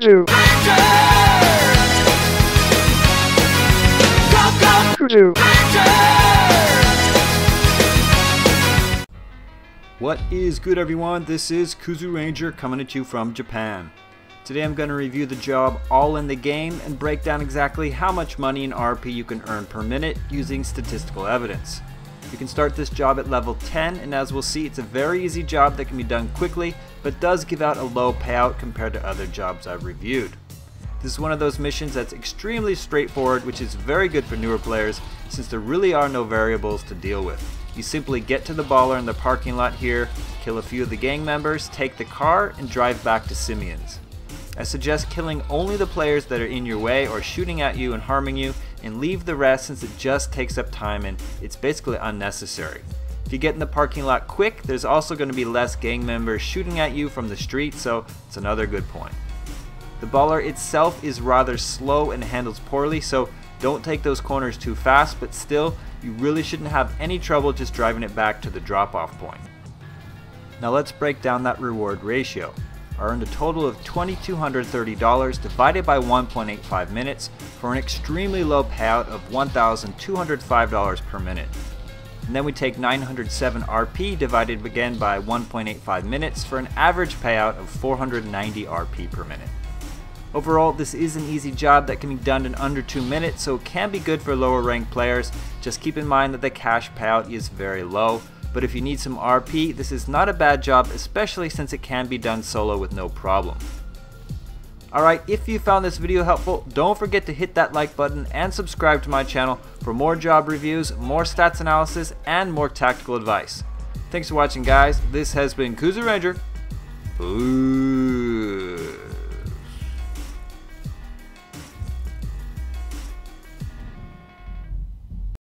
Kuzu Ranger! Go, go, Kuzu Ranger! What is good, everyone? This is Kuzu Ranger coming at you from Japan. Today I'm going to review the job All in the Game and break down exactly how much money in RP you can earn per minute using statistical evidence. You can start this job at level 10, and as we'll see, it's a very easy job that can be done quickly, but does give out a low payout compared to other jobs I've reviewed. This is one of those missions that's extremely straightforward, which is very good for newer players since there really are no variables to deal with. You simply get to the baller in the parking lot here, kill a few of the gang members, take the car, and drive back to Simeon's. I suggest killing only the players that are in your way or shooting at you and harming you, and leave the rest since it just takes up time and it's basically unnecessary. If you get in the parking lot quick, there's also going to be less gang members shooting at you from the street, so it's another good point. The baller itself is rather slow and handles poorly, so don't take those corners too fast, but still, you really shouldn't have any trouble just driving it back to the drop-off point. Now let's break down that reward ratio. I earned a total of $2,230 divided by 1.85 minutes for an extremely low payout of $1,205 per minute. And then we take 907 RP divided again by 1.85 minutes for an average payout of 490 RP per minute. Overall, this is an easy job that can be done in under 2 minutes, so it can be good for lower ranked players. Just keep in mind that the cash payout is very low. But if you need some RP, this is not a bad job, especially since it can be done solo with no problem. Alright, if you found this video helpful, don't forget to hit that like button and subscribe to my channel for more job reviews, more stats analysis, and more tactical advice. Thanks for watching, guys. This has been Kuzu Ranger. Peace.